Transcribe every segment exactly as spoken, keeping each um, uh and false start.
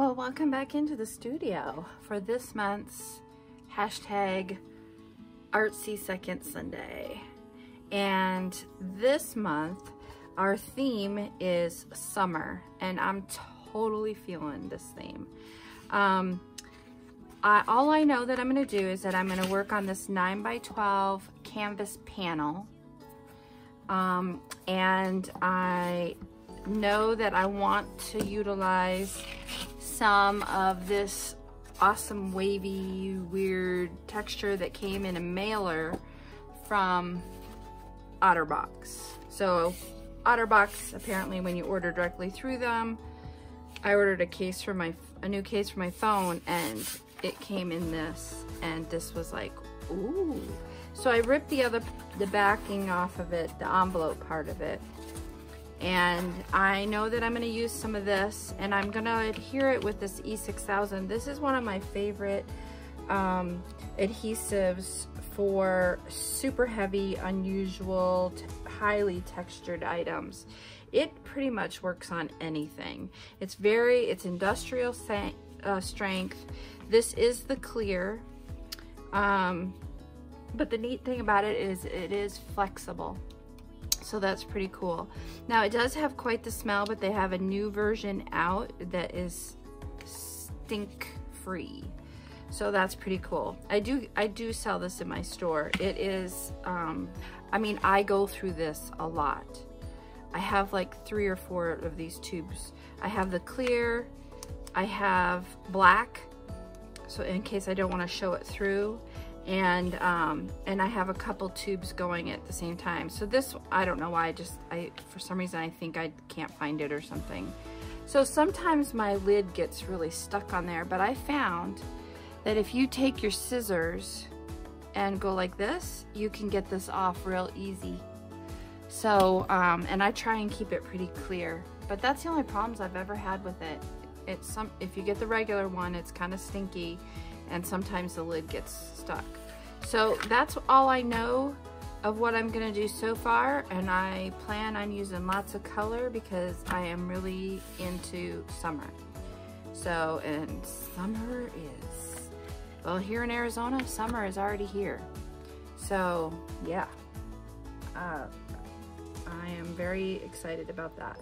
Well, welcome back into the studio for this month's hashtag Artsy Second Sunday. And this month, our theme is summer, and I'm totally feeling this theme. Um, I, all I know that I'm gonna do is that I'm gonna work on this nine by twelve canvas panel. Um, and I know that I want to utilize some of this awesome wavy weird texture that came in a mailer from Otterbox. So Otterbox, apparently when you order directly through them, I ordered a case for my a new case for my phone, and it came in this, and this was like, ooh. So I ripped the other the backing off of it, the envelope part of it. And I know that I'm gonna use some of this, and I'm gonna adhere it with this E six thousand. This is one of my favorite um, adhesives for super heavy, unusual, t highly textured items. It pretty much works on anything. It's very, it's industrial uh, strength. This is the clear, um, but the neat thing about it is it is flexible. So that's pretty cool. Now it does have quite the smell, but they have a new version out that is stink free. So that's pretty cool. I do I do sell this in my store. It is, um, I mean, I go through this a lot. I have like three or four of these tubes. I have the clear, I have black, so in case I don't want to show it through. And um, and I have a couple tubes going at the same time. So this, I don't know why, I just, I for some reason I think I can't find it or something. So sometimes my lid gets really stuck on there, but I found that if you take your scissors and go like this, you can get this off real easy. So, um, and I try and keep it pretty clear, but that's the only problems I've ever had with it. It's some, if you get the regular one, it's kind of stinky, and sometimes the lid gets stuck. So that's all I know of what I'm gonna do so far, and I plan on using lots of color because I am really into summer. So, and summer is, well, here in Arizona, summer is already here. So yeah, uh, I am very excited about that.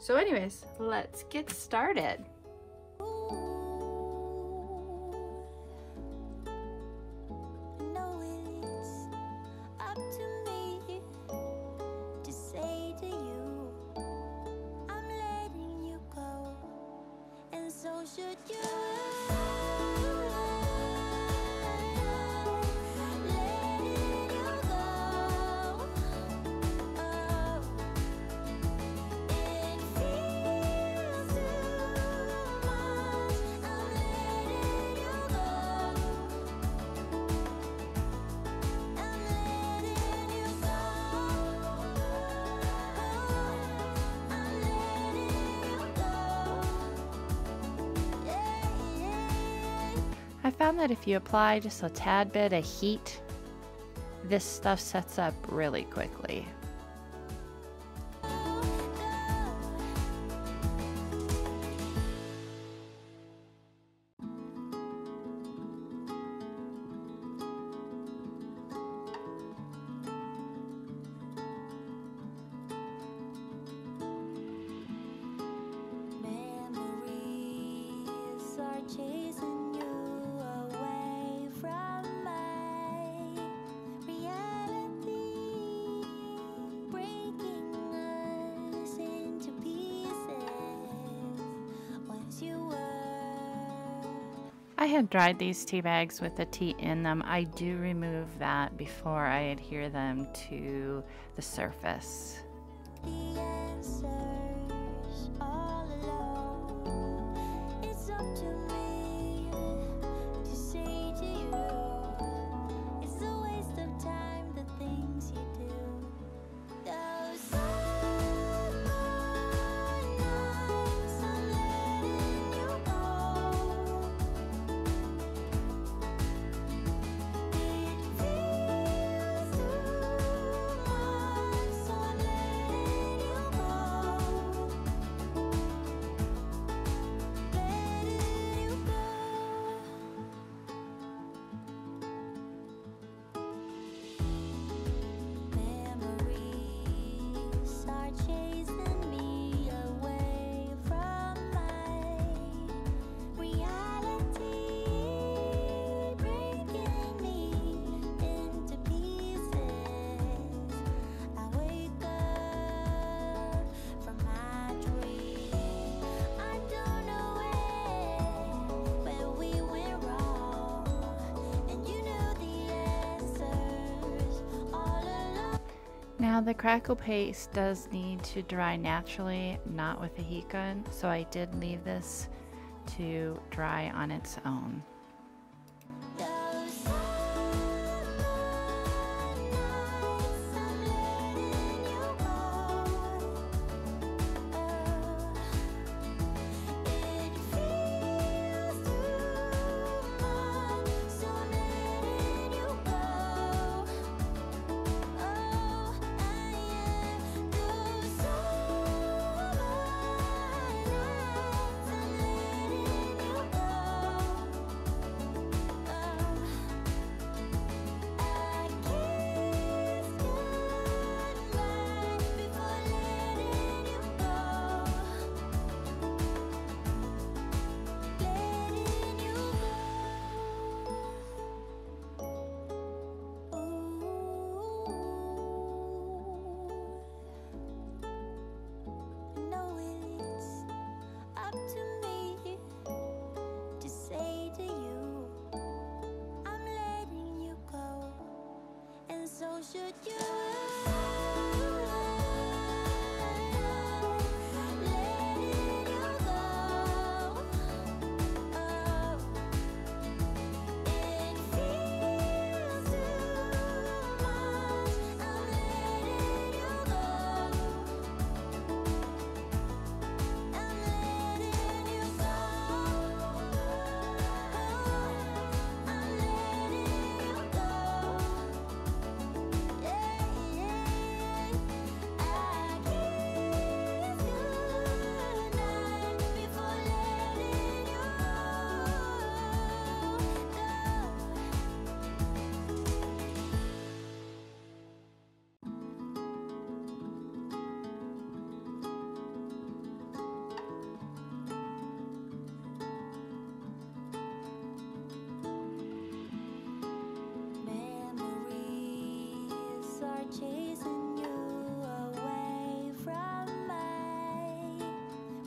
So anyways, let's get started. I found that if you apply just a tad bit of heat, this stuff sets up really quickly. I had dried these tea bags with the tea in them. I do remove that before I adhere them to the surface. Now the crackle paste does need to dry naturally, not with a heat gun, so I did leave this to dry on its own. Should you? Chasing you away from my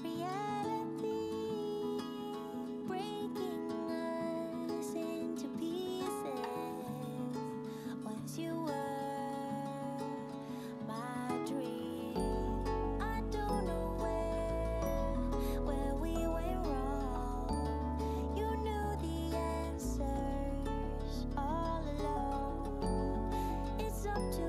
reality, breaking us into pieces. Once you were my dream, I don't know where, where we went wrong. You knew the answers all along. It's up to me.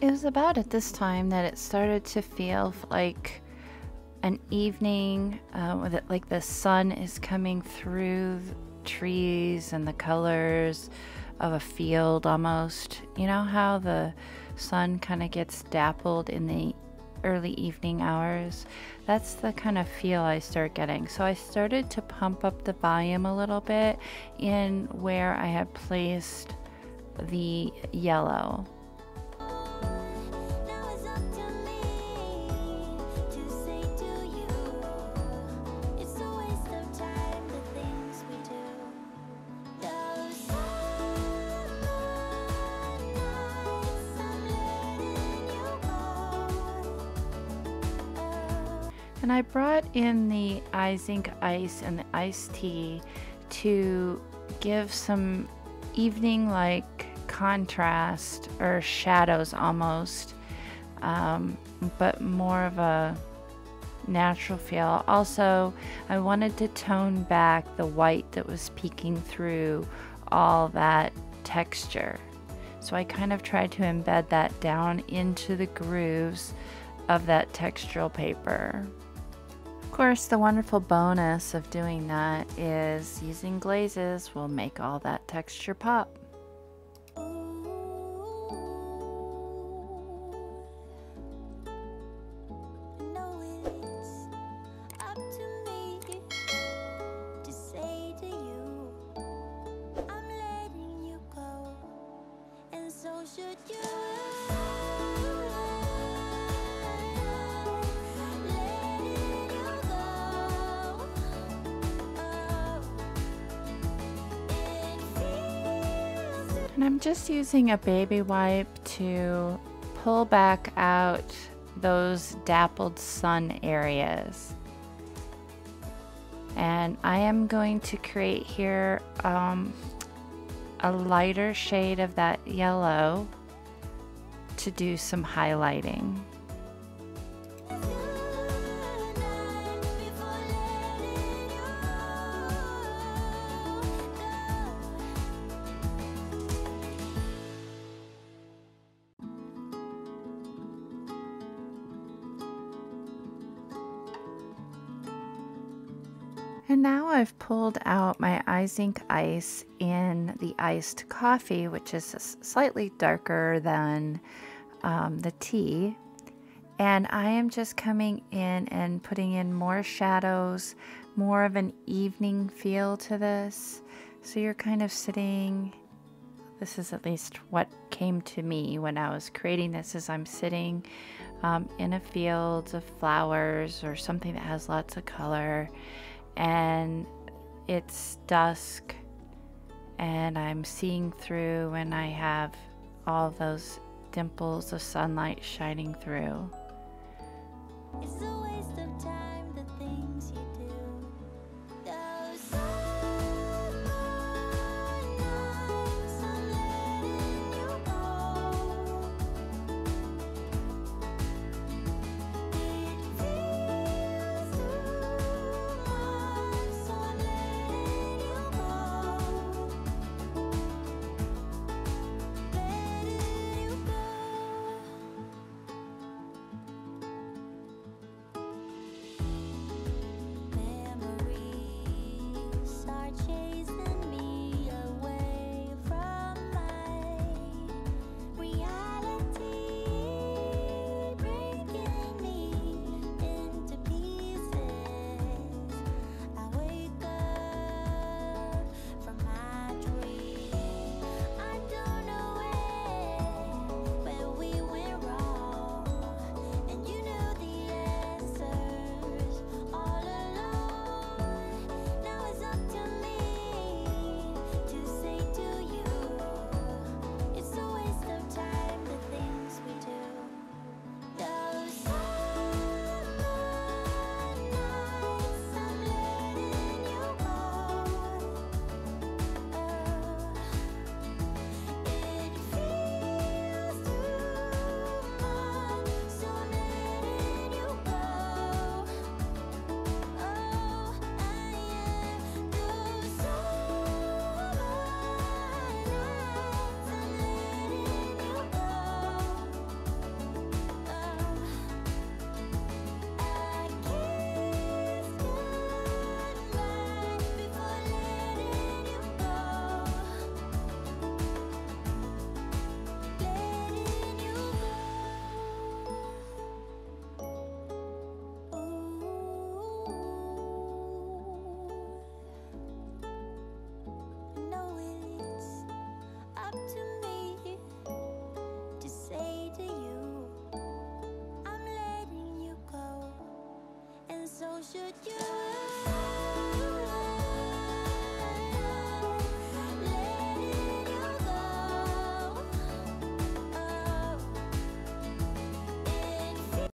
It was about at this time that it started to feel like an evening, uh, with it, like the sun is coming through the trees and the colors of a field almost. You know how the sun kind of gets dappled in the early evening hours? That's the kind of feel I start getting. So I started to pump up the volume a little bit in where I had placed the yellow. And I brought in the IZINK Ice and the iced tea to give some evening-like contrast or shadows almost, um, but more of a natural feel. Also, I wanted to tone back the white that was peeking through all that texture. So I kind of tried to embed that down into the grooves of that textural paper. Of course, the wonderful bonus of doing that is using glazes will make all that texture pop. No, it's up to me to say to you. And I'm just using a baby wipe to pull back out those dappled sun areas. And I am going to create here um, a lighter shade of that yellow to do some highlighting. And now I've pulled out my IZINK Ice in the iced coffee, which is slightly darker than um, the tea. And I am just coming in and putting in more shadows, more of an evening feel to this. So you're kind of sitting, this is at least what came to me when I was creating this, is I'm sitting um, in a field of flowers or something that has lots of color. And it's dusk and I'm seeing through, and I have all those dimples of sunlight shining through. It's a waste of time, the things you do.